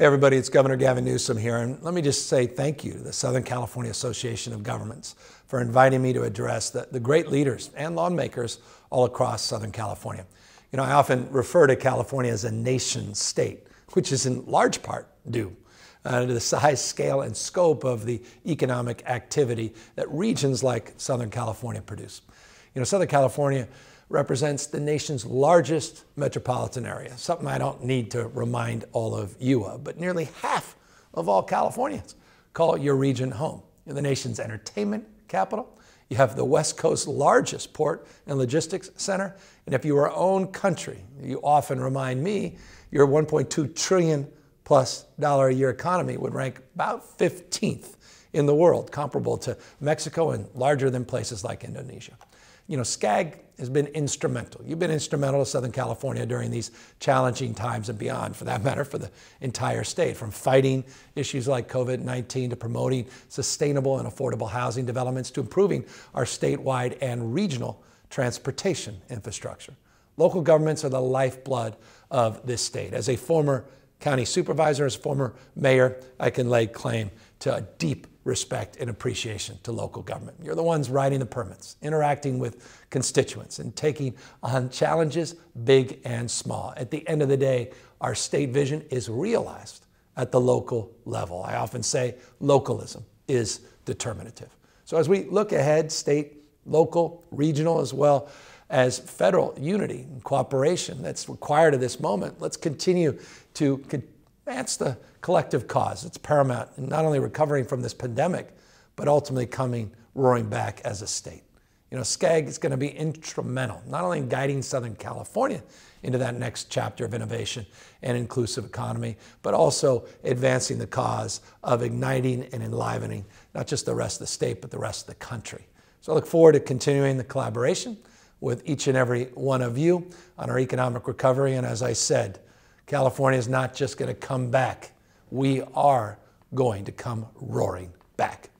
Hey everybody, it's Governor Gavin Newsom here, and let me just say thank you to the Southern California Association of Governments for inviting me to address the great leaders and lawmakers all across Southern California. You know, I often refer to California as a nation state, which is in large part due to the size, scale, and scope of the economic activity that regions like Southern California produce. You know, Southern California represents the nation's largest metropolitan area, something I don't need to remind all of you of, but nearly half of all Californians call your region home. You're the nation's entertainment capital. You have the West Coast's largest port and logistics center. And if you were our own country, you often remind me your $1.2 trillion plus a year economy would rank about 15th in the world, comparable to Mexico and larger than places like Indonesia. You know, SCAG has been instrumental. You've been instrumental to Southern California during these challenging times and beyond, for that matter, for the entire state, from fighting issues like COVID-19 to promoting sustainable and affordable housing developments to improving our statewide and regional transportation infrastructure. Local governments are the lifeblood of this state. As a former county supervisor, as a former mayor, I can lay claim to a deep respect and appreciation to local government. You're the ones writing the permits, interacting with constituents, and taking on challenges big and small. At the end of the day, our state vision is realized at the local level. I often say localism is determinative. So as we look ahead, state, local, regional, as well as federal unity and cooperation that's required at this moment, let's continue to advance the collective cause. It's paramount in not only recovering from this pandemic, but ultimately coming roaring back as a state. You know, SCAG is going to be instrumental, not only in guiding Southern California into that next chapter of innovation and inclusive economy, but also advancing the cause of igniting and enlivening not just the rest of the state, but the rest of the country. So I look forward to continuing the collaboration with each and every one of you on our economic recovery. And as I said, California is not just going to come back. We are going to come roaring back.